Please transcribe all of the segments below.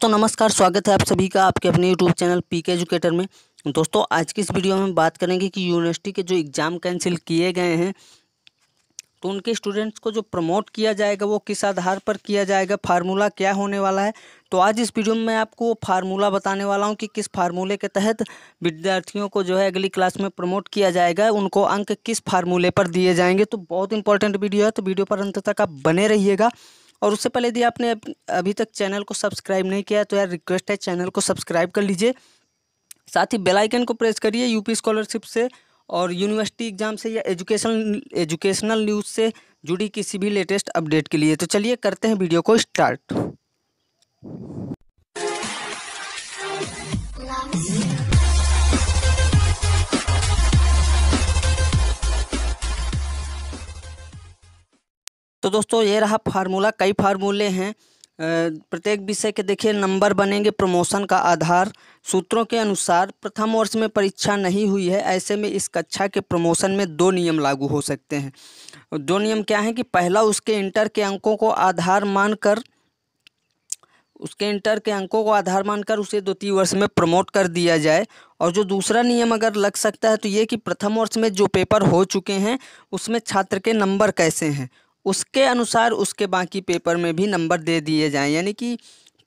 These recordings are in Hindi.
तो नमस्कार, स्वागत है आप सभी का आपके अपने यूट्यूब चैनल पीके एजुकेटर में। दोस्तों, आज की इस वीडियो में बात करेंगे कि यूनिवर्सिटी के जो एग्ज़ाम कैंसिल किए गए हैं तो उनके स्टूडेंट्स को जो प्रमोट किया जाएगा वो किस आधार पर किया जाएगा, फार्मूला क्या होने वाला है। तो आज इस वीडियो में मैं आपको फार्मूला बताने वाला हूँ कि किस फार्मूले के तहत विद्यार्थियों को जो है अगली क्लास में प्रमोट किया जाएगा, उनको अंक किस फार्मूले पर दिए जाएंगे। तो बहुत इंपॉर्टेंट वीडियो है, तो वीडियो पर अंत तक आप बने रहिएगा। और उससे पहले यदि आपने अभी तक चैनल को सब्सक्राइब नहीं किया तो यार रिक्वेस्ट है चैनल को सब्सक्राइब कर लीजिए, साथ ही बेल आइकन को प्रेस करिए। यूपी स्कॉलरशिप से और यूनिवर्सिटी एग्जाम से या एजुकेशनल न्यूज़ से जुड़ी किसी भी लेटेस्ट अपडेट के लिए। तो चलिए करते हैं वीडियो को स्टार्ट। तो दोस्तों, ये रहा फार्मूला। कई फार्मूले हैं, प्रत्येक विषय के देखिए नंबर बनेंगे प्रमोशन का आधार। सूत्रों के अनुसार प्रथम वर्ष में परीक्षा नहीं हुई है, ऐसे में इस कक्षा के प्रमोशन में दो नियम लागू हो सकते हैं। दो नियम क्या हैं कि पहला, उसके इंटर के अंकों को आधार मानकर उसे द्वितीय वर्ष में प्रमोट कर दिया जाए। और जो दूसरा नियम अगर लग सकता है तो ये कि प्रथम वर्ष में जो पेपर हो चुके हैं उसमें छात्र के नंबर कैसे हैं उसके अनुसार उसके बाकी पेपर में भी नंबर दे दिए जाएं। यानी कि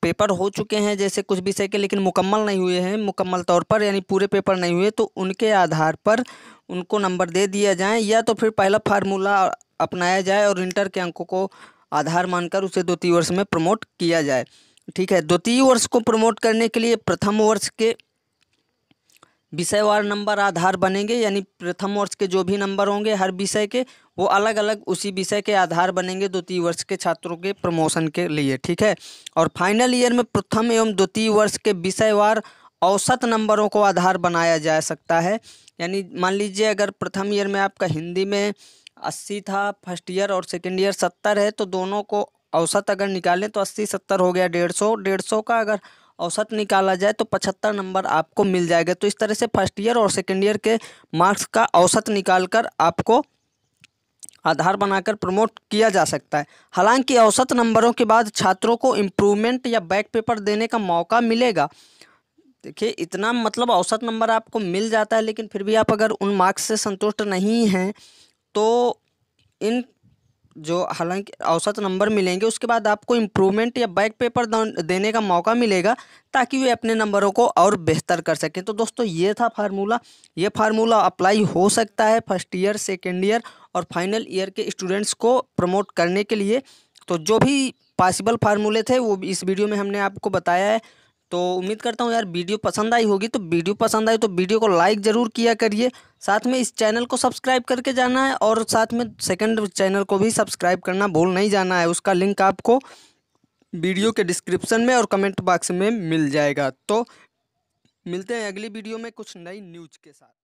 पेपर हो चुके हैं जैसे कुछ विषय के, लेकिन मुकम्मल नहीं हुए हैं मुकम्मल तौर पर, यानी पूरे पेपर नहीं हुए, तो उनके आधार पर उनको नंबर दे दिया जाए। या तो फिर पहला फार्मूला अपनाया जाए और इंटर के अंकों को आधार मानकर उसे द्वितीय वर्ष में प्रमोट किया जाए। ठीक है, द्वितीय वर्ष को प्रमोट करने के लिए प्रथम वर्ष के विषयवार नंबर आधार बनेंगे, यानी प्रथम वर्ष के जो भी नंबर होंगे हर विषय के वो अलग अलग उसी विषय के आधार बनेंगे द्वितीय वर्ष के छात्रों के प्रमोशन के लिए। ठीक है, और फाइनल ईयर में प्रथम एवं द्वितीय वर्ष के विषयवार औसत नंबरों को आधार बनाया जा सकता है। यानी मान लीजिए अगर प्रथम ईयर में आपका हिंदी में 80 था फर्स्ट ईयर और सेकेंड ईयर 70 है, तो दोनों को औसत अगर निकालें तो 80-70 हो गया 150 का अगर औसत निकाला जाए तो 75 नंबर आपको मिल जाएगा। तो इस तरह से फर्स्ट ईयर और सेकेंड ईयर के मार्क्स का औसत निकालकर आपको आधार बनाकर प्रमोट किया जा सकता है। हालांकि औसत नंबरों के बाद छात्रों को इम्प्रूवमेंट या बैक पेपर देने का मौका मिलेगा। देखिए इतना मतलब औसत नंबर आपको मिल जाता है, लेकिन फिर भी आप अगर उन मार्क्स से संतुष्ट नहीं हैं तो इन जो हालांकि औसत नंबर मिलेंगे उसके बाद आपको इम्प्रूवमेंट या बैक पेपर देने का मौका मिलेगा ताकि वे अपने नंबरों को और बेहतर कर सकें। तो दोस्तों, ये था फार्मूला। ये फार्मूला अप्लाई हो सकता है फर्स्ट ईयर, सेकेंड ईयर और फाइनल ईयर के स्टूडेंट्स को प्रमोट करने के लिए। तो जो भी पॉसिबल फार्मूले थे वो इस वीडियो में हमने आपको बताया है। तो उम्मीद करता हूँ यार वीडियो पसंद आई होगी। तो वीडियो पसंद आई तो वीडियो को लाइक ज़रूर किया करिए, साथ में इस चैनल को सब्सक्राइब करके जाना है और साथ में सेकंड चैनल को भी सब्सक्राइब करना भूल नहीं जाना है। उसका लिंक आपको वीडियो के डिस्क्रिप्शन में और कमेंट बॉक्स में मिल जाएगा। तो मिलते हैं अगली वीडियो में कुछ नई न्यूज़ के साथ।